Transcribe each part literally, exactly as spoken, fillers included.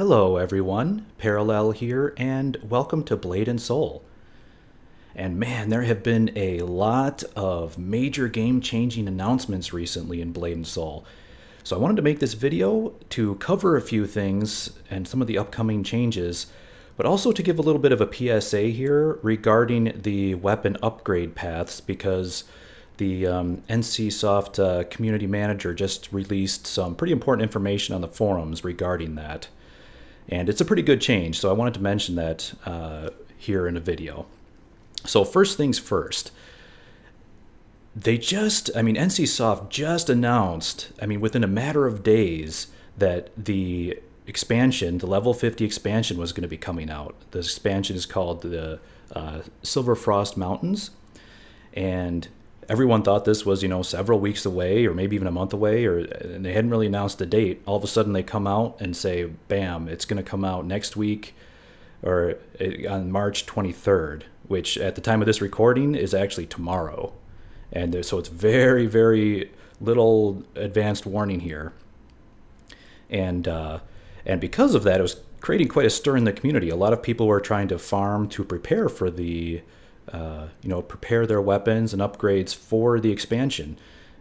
Hello everyone, Parallel here, and welcome to Blade and Soul. And man, there have been a lot of major game-changing announcements recently in Blade and Soul. So I wanted to make this video to cover a few things and some of the upcoming changes, but also to give a little bit of a P S A here regarding the weapon upgrade paths, because the um, NCSoft uh, community manager just released some pretty important information on the forums regarding that. And it's a pretty good change, so I wanted to mention that uh, here in a video. So first things first, they just, I mean, NCSoft just announced, I mean, within a matter of days, that the expansion, the level fifty expansion, was going to be coming out. The expansion is called the uh, Silverfrost Mountains, and everyone thought this was, you know, several weeks away or maybe even a month away, or and they hadn't really announced the date. All of a sudden they come out and say, bam, it's going to come out next week or on March twenty-third, which at the time of this recording is actually tomorrow. And so it's very, very little advanced warning here. And, uh, and because of that, it was creating quite a stir in the community. A lot of people were trying to farm to prepare for the Uh, you know, prepare their weapons and upgrades for the expansion,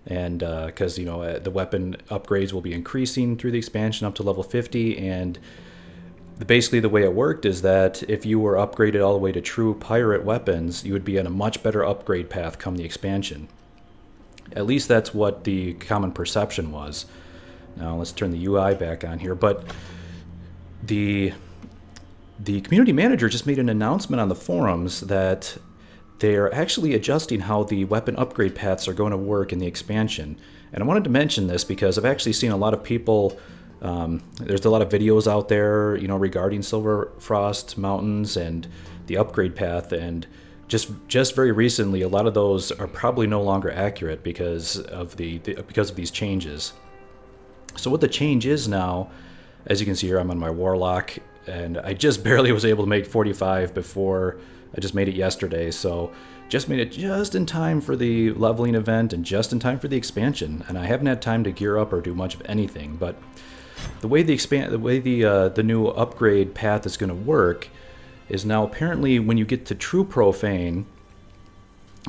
and because uh, you know the weapon upgrades will be increasing through the expansion up to level fifty. And the, basically the way it worked is that if you were upgraded all the way to True Pirate weapons, you would be on a much better upgrade path come the expansion. At least that's what the common perception was. Now let's turn the U I back on here, but the the community manager just made an announcement on the forums that they are actually adjusting how the weapon upgrade paths are going to work in the expansion. And I wanted to mention this because I've actually seen a lot of people, um, there's a lot of videos out there, you know, regarding Silverfrost Mountains and the upgrade path. And just just very recently, a lot of those are probably no longer accurate because of the, the because of these changes. So what the change is now, as you can see here, I'm on my Warlock, and I just barely was able to make forty-five before. I just made it yesterday, so just made it just in time for the leveling event and just in time for the expansion. And I haven't had time to gear up or do much of anything. But the way the expand, the way the uh, the new upgrade path is going to work is now apparently when you get to True Profane,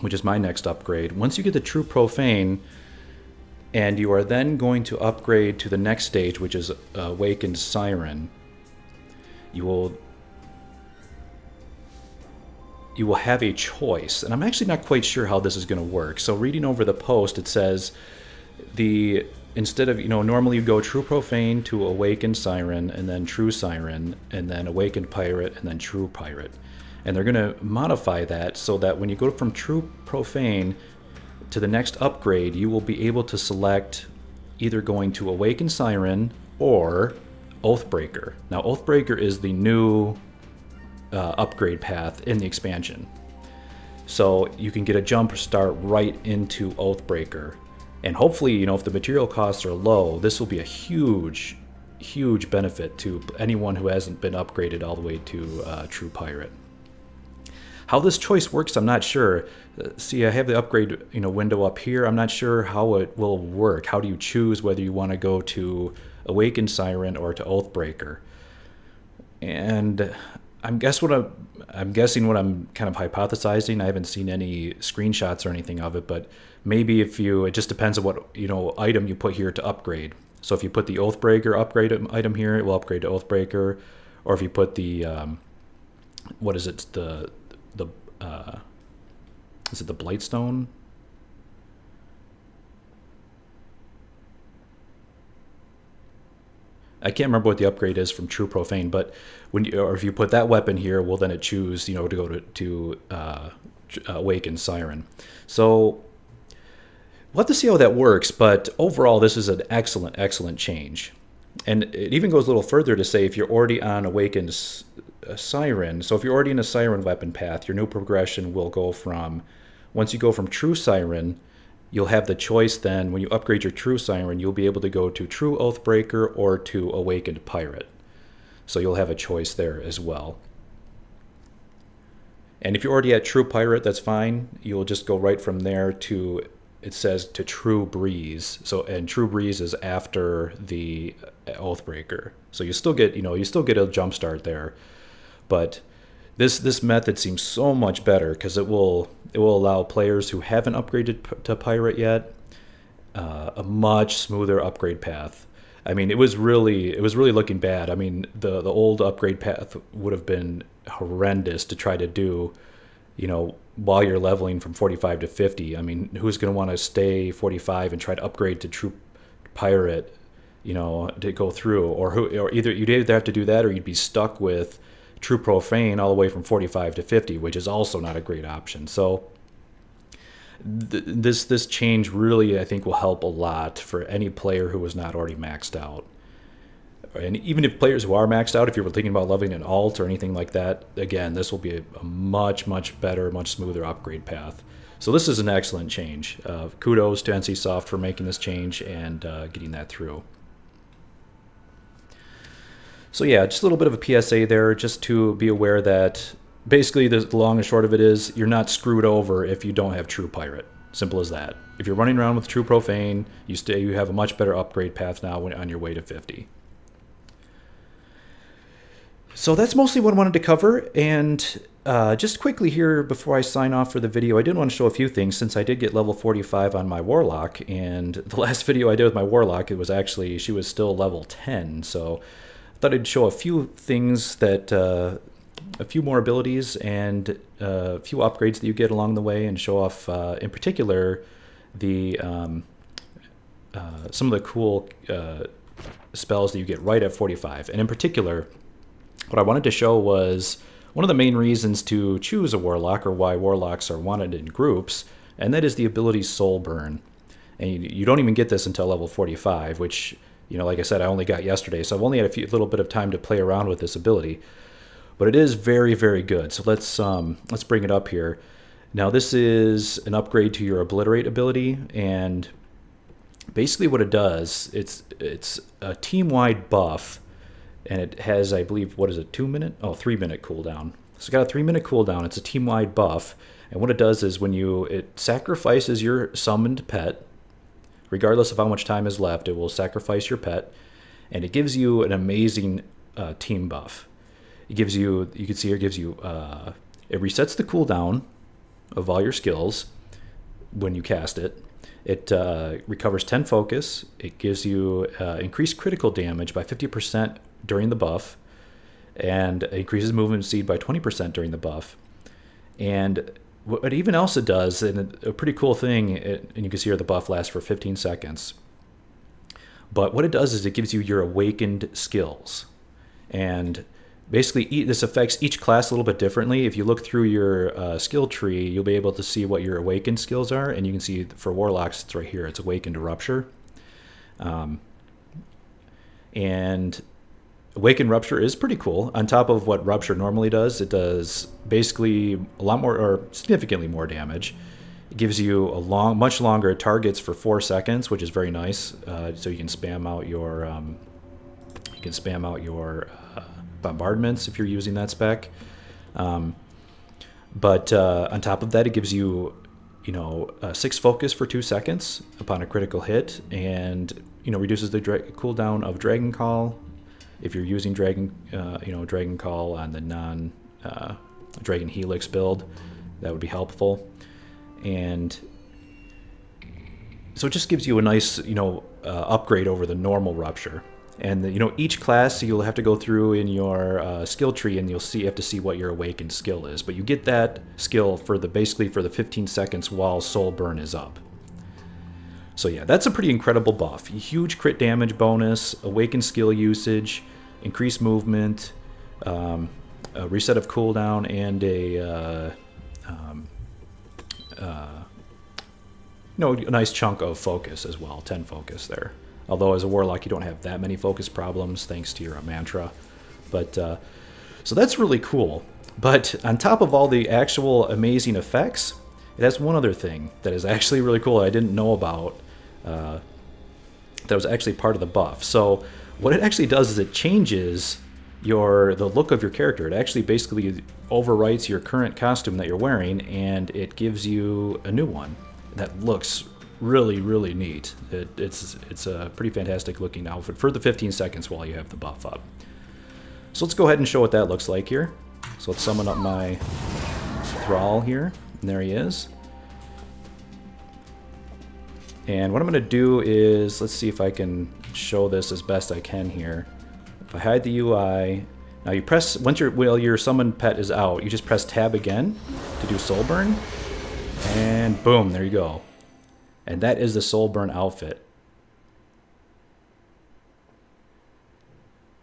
which is my next upgrade. Once you get to True Profane, and you are then going to upgrade to the next stage, which is Awakened Siren, you will. You will have a choice, and I'm actually not quite sure how this is going to work. So reading over the post, it says the instead of, you know, normally you go True Profane to Awakened Siren and then True Siren and then Awakened Pirate and then True Pirate, and they're going to modify that so that when you go from True Profane to the next upgrade, you will be able to select either going to Awakened Siren or Oathbreaker. Now Oathbreaker is the new Uh, upgrade path in the expansion, so you can get a jump start right into Oathbreaker. And hopefully, you know, if the material costs are low, this will be a huge huge benefit to anyone who hasn't been upgraded all the way to uh, True Pirate. How this choice works, I'm not sure. See, I have the upgrade, you know, window up here. I'm not sure how it will work. How do you choose whether you want to go to Awakened Siren or to Oathbreaker? And I'm guess what I'm, I'm guessing what I'm kind of hypothesizing. I haven't seen any screenshots or anything of it, but maybe if you, it just depends on what, you know, item you put here to upgrade. So if you put the Oathbreaker upgrade item here, it will upgrade to Oathbreaker. Or if you put the um, what is it? The the uh, is it the Blightstone? I can't remember what the upgrade is from True Profane, but when you, or if you put that weapon here, well, then it choose, you know, to go to, to uh, Awakened Siren. So we'll have to see how that works, but overall, this is an excellent, excellent change. And it even goes a little further to say if you're already on Awakened Siren, so if you're already in a Siren weapon path, your new progression will go from, once you go from True Siren, you'll have the choice then, when you upgrade your True Siren, you'll be able to go to True Oathbreaker or to Awakened Pirate. So you'll have a choice there as well. And if you're already at True Pirate, that's fine. You'll just go right from there to it says to True Breeze. So, and True Breeze is after the Oathbreaker. So you still get, you know, you still get a jump start there. But this this method seems so much better because it will it will allow players who haven't upgraded to Pirate yet uh, a much smoother upgrade path. I mean, it was really it was really looking bad. I mean, the the old upgrade path would have been horrendous to try to do, you know, while you're leveling from forty-five to fifty. I mean, who's going to want to stay forty-five and try to upgrade to True Pirate, you know, to go through? Or who? Or either you'd either have to do that, or you'd be stuck with True Profane all the way from forty-five to fifty, which is also not a great option. So th this this change really, I think, will help a lot for any player who was not already maxed out. And even if players who are maxed out, if you were thinking about leveling an alt or anything like that, again, this will be a, a much, much better, much smoother upgrade path. So this is an excellent change. Uh, kudos to NCSoft for making this change and uh, getting that through. So yeah, just a little bit of a P S A there, just to be aware that basically the long and short of it is you're not screwed over if you don't have True Pirate. Simple as that. If you're running around with True Profane, you stay, you have a much better upgrade path now when, on your way to fifty. So that's mostly what I wanted to cover, and uh, just quickly here before I sign off for the video, I did want to show a few things since I did get level forty-five on my Warlock, and the last video I did with my Warlock, it was actually, she was still level ten, so I thought I'd show a few things that, uh, a few more abilities and uh, a few upgrades that you get along the way, and show off, uh, in particular, the um, uh, some of the cool uh, spells that you get right at forty-five, and in particular, what I wanted to show was one of the main reasons to choose a Warlock, or why Warlocks are wanted in groups, and that is the ability Soulburn. And you, you don't even get this until level forty-five, which, you know, like I said, I only got yesterday, so I've only had a few, little bit of time to play around with this ability. But it is very, very good. So let's um, let's bring it up here. Now this is an upgrade to your Obliterate ability, and basically what it does, it's it's a team-wide buff. And it has, I believe, what is it, two minute? Oh, three minute cooldown. So it's got a three minute cooldown. It's a team-wide buff. And what it does is when you, it sacrifices your summoned pet, regardless of how much time is left, it will sacrifice your pet. And it gives you an amazing uh, team buff. It gives you, you can see here, it gives you, uh, it resets the cooldown of all your skills when you cast it. It uh, recovers ten focus. It gives you uh, increased critical damage by fifty percent during the buff, and increases movement speed by twenty percent during the buff. And what even else it does, and a pretty cool thing, it, and you can see here the buff lasts for fifteen seconds. But what it does is it gives you your awakened skills. And basically e this affects each class a little bit differently. If you look through your uh, skill tree, you'll be able to see what your awakened skills are, and you can see for Warlocks, it's right here, it's Awakened Rupture. Um, and Awakened Rupture is pretty cool. On top of what Rupture normally does, it does basically a lot more, or significantly more damage. It gives you a long, much longer targets for four seconds, which is very nice. Uh, so you can spam out your, um, you can spam out your uh, bombardments if you're using that spec. Um, but uh, on top of that, it gives you, you know, uh, six focus for two seconds upon a critical hit, and you know reduces the dra cooldown of Dragon Call. If you're using Dragon, uh, you know, Dragon Call on the non uh, Dragon Helix build, that would be helpful. And so it just gives you a nice, you know, uh, upgrade over the normal Rupture. And the, you know, each class you'll have to go through in your uh, skill tree, and you'll see, you have to see what your awakened skill is. But you get that skill for the basically for the fifteen seconds while Soulburn is up. So yeah, that's a pretty incredible buff. Huge crit damage bonus, awakened skill usage, increased movement, um, a reset of cooldown, and a uh, um, uh, you know, a nice chunk of focus as well, ten focus there. Although as a Warlock, you don't have that many focus problems thanks to your uh, mantra. But uh, so that's really cool. But on top of all the actual amazing effects, that's one other thing that is actually really cool that I didn't know about. Uh, that was actually part of the buff. So what it actually does is it changes your the look of your character. It actually basically overwrites your current costume that you're wearing, and it gives you a new one that looks really, really neat. It, it's, it's a pretty fantastic looking outfit for the fifteen seconds while you have the buff up. So let's go ahead and show what that looks like here. So let's summon up my Thrall here. And there he is. And what I'm going to do is, let's see if I can show this as best I can here. If I hide the U I, now you press, once your, well, your summoned pet is out, you just press tab again to do Soulburn. And boom, there you go. And that is the Soulburn outfit.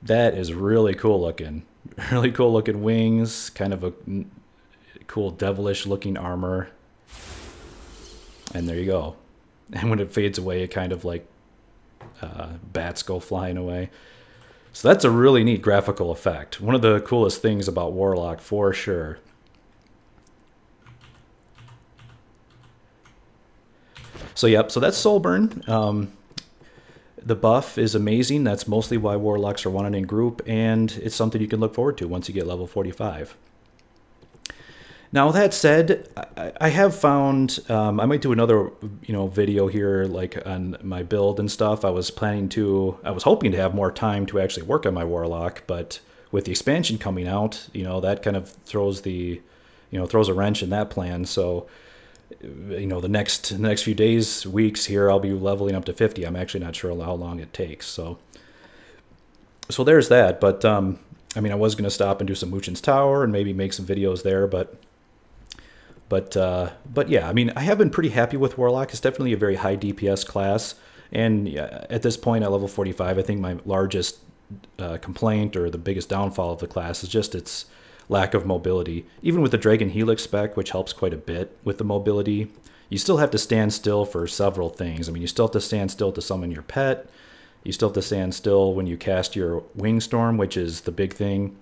That is really cool looking. Really cool looking wings, kind of a cool devilish looking armor. And there you go. And when it fades away, it kind of like uh, bats go flying away. So that's a really neat graphical effect. One of the coolest things about Warlock for sure. So yep, so that's Soulburn. Um, the buff is amazing. That's mostly why Warlocks are wanted in group, and it's something you can look forward to once you get level forty-five. Now that said, I, I have found, um, I might do another you know video here like on my build and stuff. I was planning to, I was hoping to have more time to actually work on my Warlock, but with the expansion coming out, you know, that kind of throws the, you know, throws a wrench in that plan. So you know, the next the next few days, weeks here, I'll be leveling up to fifty. I'm actually not sure how long it takes. So, so there's that. But um, I mean, I was going to stop and do some Moochin's Tower and maybe make some videos there. But, but, uh, but yeah, I mean, I have been pretty happy with Warlock. It's definitely a very high D P S class. And yeah, at this point, at level forty-five, I think my largest uh, complaint or the biggest downfall of the class is just its lack of mobility. Even with the Dragon Helix spec, which helps quite a bit with the mobility, you still have to stand still for several things. I mean, you still have to stand still to summon your pet. You still have to stand still when you cast your Wing Storm, which is the big thing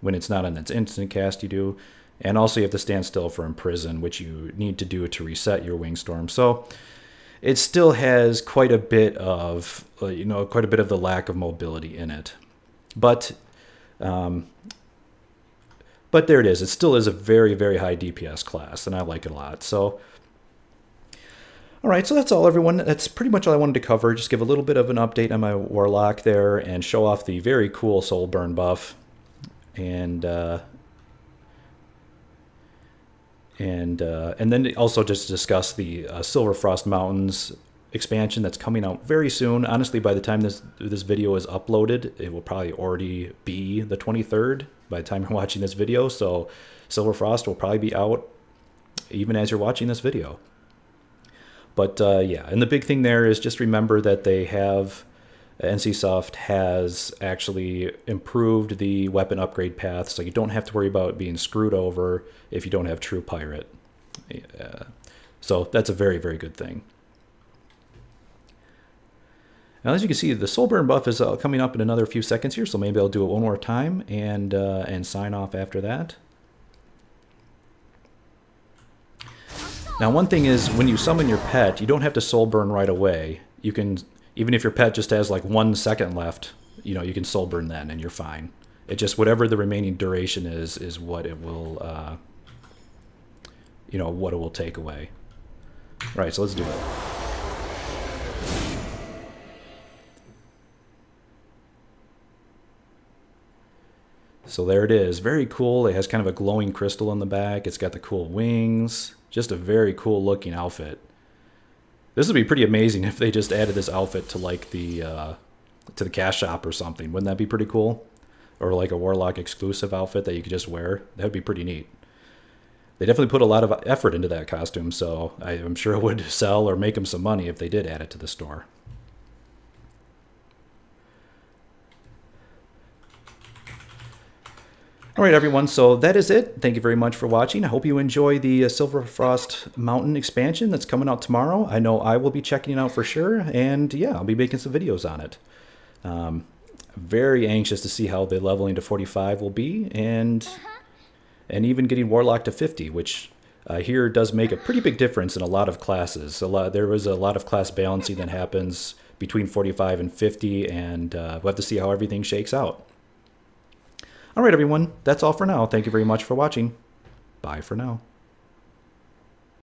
when it's not on its instant cast you do. And also you have to stand still for Imprison, which you need to do to reset your Wing Storm. So it still has quite a bit of, you know, quite a bit of the lack of mobility in it. But, um, But there it is. It still is a very, very high D P S class, and I like it a lot. So, all right, so that's all, everyone. That's pretty much all I wanted to cover. Just give a little bit of an update on my Warlock there and show off the very cool Soulburn buff. And uh, and uh, and then also just discuss the uh, Silverfrost Mountains expansion that's coming out very soon. Honestly, by the time this this video is uploaded, it will probably already be the twenty-third. By the time you're watching this video, so Silverfrost will probably be out even as you're watching this video. But uh, yeah, and the big thing there is just remember that they have, NCSoft has actually improved the weapon upgrade path, so you don't have to worry about being screwed over if you don't have True Pirate. Yeah. So that's a very, very good thing. Now, as you can see, the Soulburn buff is uh, coming up in another few seconds here, so maybe I'll do it one more time and, uh, and sign off after that. Now, one thing is, when you summon your pet, you don't have to Soulburn right away. You can, even if your pet just has like one second left, you know, you can Soulburn then and you're fine. It just, whatever the remaining duration is, is what it will, uh, you know, what it will take away. All right, so let's do it. So there it is. Very cool. It has kind of a glowing crystal on the back. It's got the cool wings. Just a very cool looking outfit. This would be pretty amazing if they just added this outfit to like the uh, to the cash shop or something. Wouldn't that be pretty cool? Or like a Warlock exclusive outfit that you could just wear. That would be pretty neat. They definitely put a lot of effort into that costume, so I'm sure it would sell or make them some money if they did add it to the store. All right, everyone, so that is it. Thank you very much for watching. I hope you enjoy the uh, Silverfrost Mountain expansion that's coming out tomorrow. I know I will be checking it out for sure, and yeah, I'll be making some videos on it. Um, very anxious to see how the leveling to forty-five will be, and uh-huh. and even getting Warlock to fifty, which uh, here does make a pretty big difference in a lot of classes. A lot, there is a lot of class balancing that happens between forty-five and fifty, and uh, we'll have to see how everything shakes out. All right, everyone, that's all for now. Thank you very much for watching. Bye for now.